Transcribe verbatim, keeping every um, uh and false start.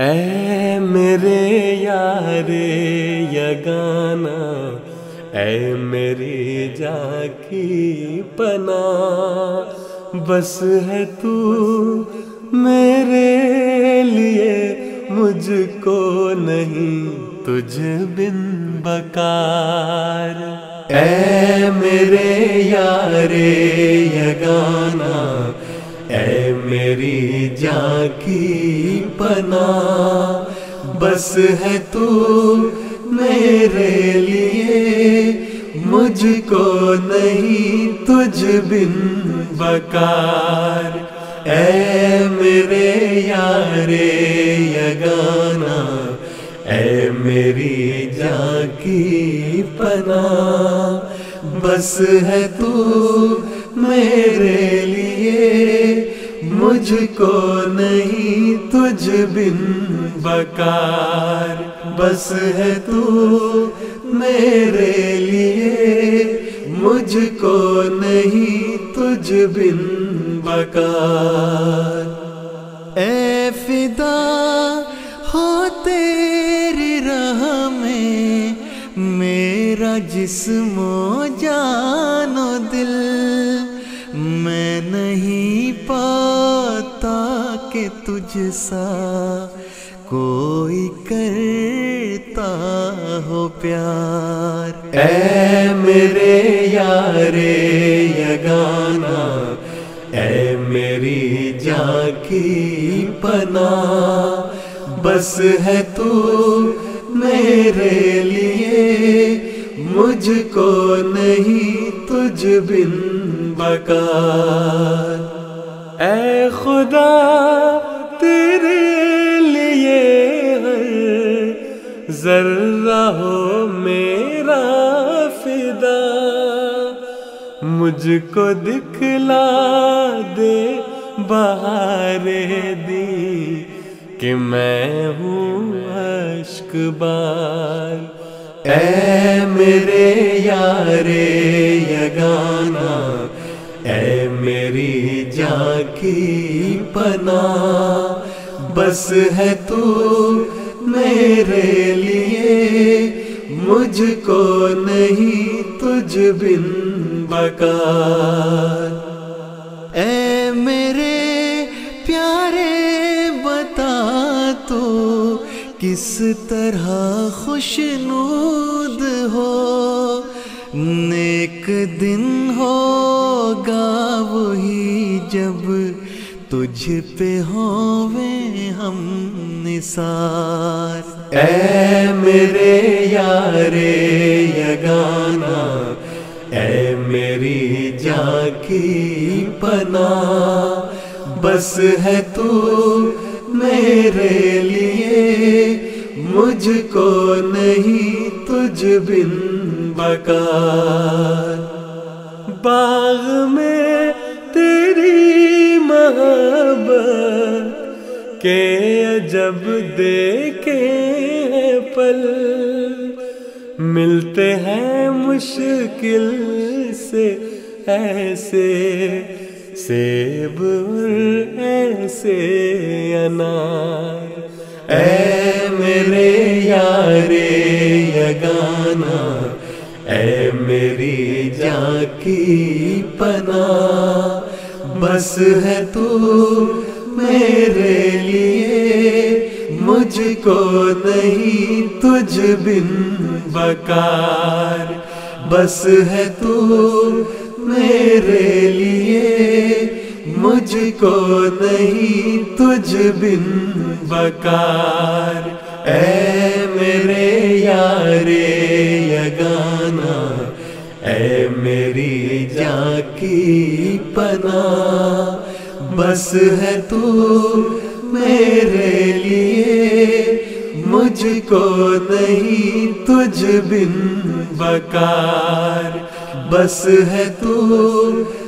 ऐ मेरे यारे यगाना, ऐ मेरी जाकी पना, बस है तू मेरे लिए, मुझको नहीं तुझे बिन बकार। ऐ मेरे यारे यगाना, ऐ मेरी जाकी पना, बस है तू मेरे लिए, मुझको नहीं तुझ बिन बकार। ऐ मेरे यारे यगाना, ऐ मेरी जाकी पना, बस है तू मेरे लिए, मुझको नहीं तुझ बिन बकार। बस है तू मेरे लिए, मुझको नहीं तुझ बिन बकार। ऐ फिदा हो तेरी राह में मेरा जिस्मो जानो दिल, मैं नहीं पाता कि तुझसा कोई करता हो प्यार। ऐ मेरे यारे यगाना, ऐ मेरी जाकी पना, बस है तू मेरे लिए, मुझको नहीं तुझ बिन बकार। ऐ खुदा तेरे लिए हर जर्रा हो मेरा फिदा, मुझको दिखला दे बहारे दी, कि मैं हूँ अश्कबार। ऐ मेरे यारे यगाना, ऐ मेरी जाकी पना, बस है तू मेरे लिए, मुझको नहीं तुझ बिन बकार। ऐ मेरे प्यारे बता तो किस तरह खुशनूद हो, नेक दिन होगा वही जब तुझ पे होवे हम निसार। ऐ मेरे यारे यगाना, ऐ मेरी जाकी पना, बस है तू मेरे लिए, मुझको नहीं तुझ बिन बकार। बाग में तेरी मोहब्बत के अजब देखे हैं पल, मिलते हैं मुश्किल से ऐसे सेब और ऐसे अनार। ऐ मेरे यारे यगाना, ऐ मेरी जाकी पना, बस है तू मेरे लिए, मुझको नहीं तुझ बिन बकार। बस है तू मेरे लिए, मुझको नहीं तुझ बिन बकार। ऐ मेरे यारे यगाना, ऐ मेरी जाकी पना, बस है तू मेरे लिए, मुझको नहीं तुझ बिन बकार। बस है तू